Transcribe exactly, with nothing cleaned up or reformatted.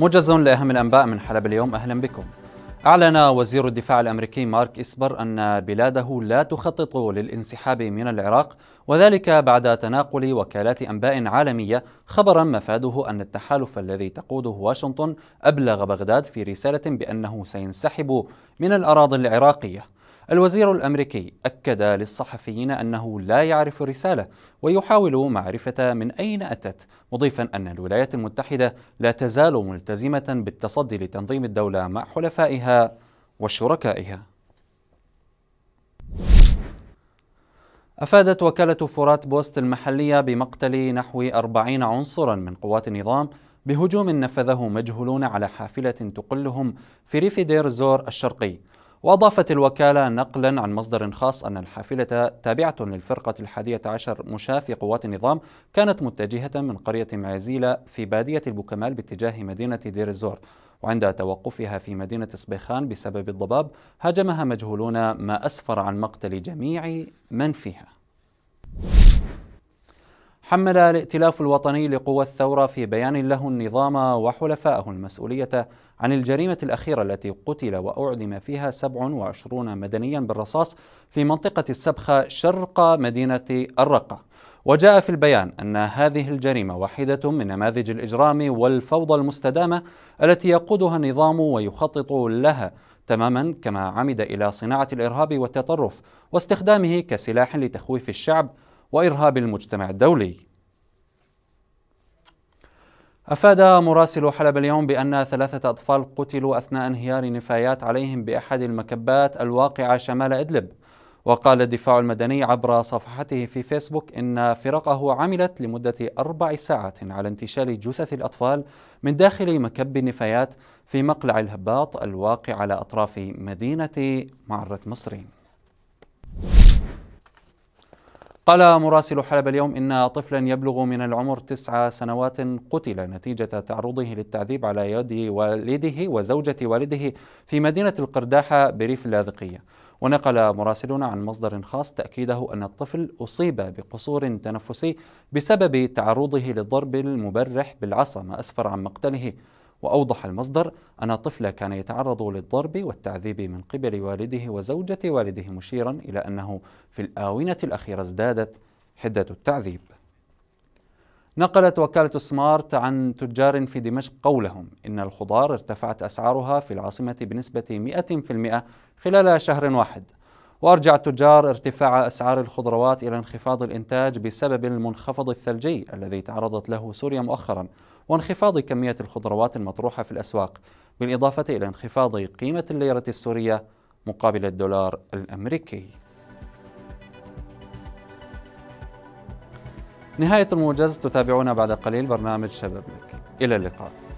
موجز لأهم الأنباء من حلب اليوم، أهلا بكم. أعلن وزير الدفاع الأمريكي مارك إسبر أن بلاده لا تخطط للانسحاب من العراق، وذلك بعد تناقل وكالات أنباء عالمية خبرا مفاده أن التحالف الذي تقوده واشنطن أبلغ بغداد في رسالة بأنه سينسحب من الأراضي العراقية. الوزير الأمريكي أكد للصحفيين أنه لا يعرف الرسالة ويحاول معرفة من أين أتت، مضيفا أن الولايات المتحدة لا تزال ملتزمة بالتصدي لتنظيم الدولة مع حلفائها وشركائها. أفادت وكالة فرات بوست المحلية بمقتل نحو أربعين عنصرا من قوات النظام بهجوم نفذه مجهولون على حافلة تقلهم في ريف دير زور الشرقي. وأضافت الوكالة نقلا عن مصدر خاص أن الحافلة تابعة للفرقة الحادية عشر مشاة في قوات النظام، كانت متجهة من قرية معزيلة في بادية البوكمال باتجاه مدينة دير الزور، وعند توقفها في مدينة صبيخان بسبب الضباب هاجمها مجهولون، ما أسفر عن مقتل جميع من فيها. حمل الائتلاف الوطني لقوى الثورة في بيان له النظام وحلفائه المسؤولية عن الجريمة الأخيرة التي قتل وأعدم فيها سبعة وعشرين مدنيا بالرصاص في منطقة السبخة شرق مدينة الرقة. وجاء في البيان أن هذه الجريمة واحدة من نماذج الإجرام والفوضى المستدامة التي يقودها النظام ويخطط لها، تماما كما عمد إلى صناعة الإرهاب والتطرف واستخدامه كسلاح لتخويف الشعب وإرهاب المجتمع الدولي. أفاد مراسل حلب اليوم بأن ثلاثة أطفال قتلوا أثناء انهيار نفايات عليهم بأحد المكبات الواقعة شمال إدلب. وقال الدفاع المدني عبر صفحته في فيسبوك إن فرقه عملت لمدة أربع ساعات على انتشال جثث الأطفال من داخل مكب النفايات في مقلع الهباط الواقع على أطراف مدينة معرة مصرين. قال مراسل حلب اليوم إن طفلا يبلغ من العمر تسع سنوات قتل نتيجة تعرضه للتعذيب على يد والده وزوجة والده في مدينة القرداحة بريف اللاذقية. ونقل مراسلنا عن مصدر خاص تأكيده أن الطفل أصيب بقصور تنفسي بسبب تعرضه للضرب المبرح بالعصا، ما أسفر عن مقتله. وأوضح المصدر أن الطفل كان يتعرض للضرب والتعذيب من قبل والده وزوجة والده، مشيرا إلى أنه في الآونة الأخيرة ازدادت حدة التعذيب. نقلت وكالة سمارت عن تجار في دمشق قولهم إن الخضار ارتفعت أسعارها في العاصمة بنسبة مئة بالمئة خلال شهر واحد. وأرجع التجار ارتفاع أسعار الخضروات إلى انخفاض الإنتاج بسبب المنخفض الثلجي الذي تعرضت له سوريا مؤخرا، وانخفاض كمية الخضروات المطروحة في الأسواق، بالإضافة إلى انخفاض قيمة الليرة السورية مقابل الدولار الأمريكي. نهاية الموجز، تتابعون بعد قليل برنامج شباب لك. إلى اللقاء.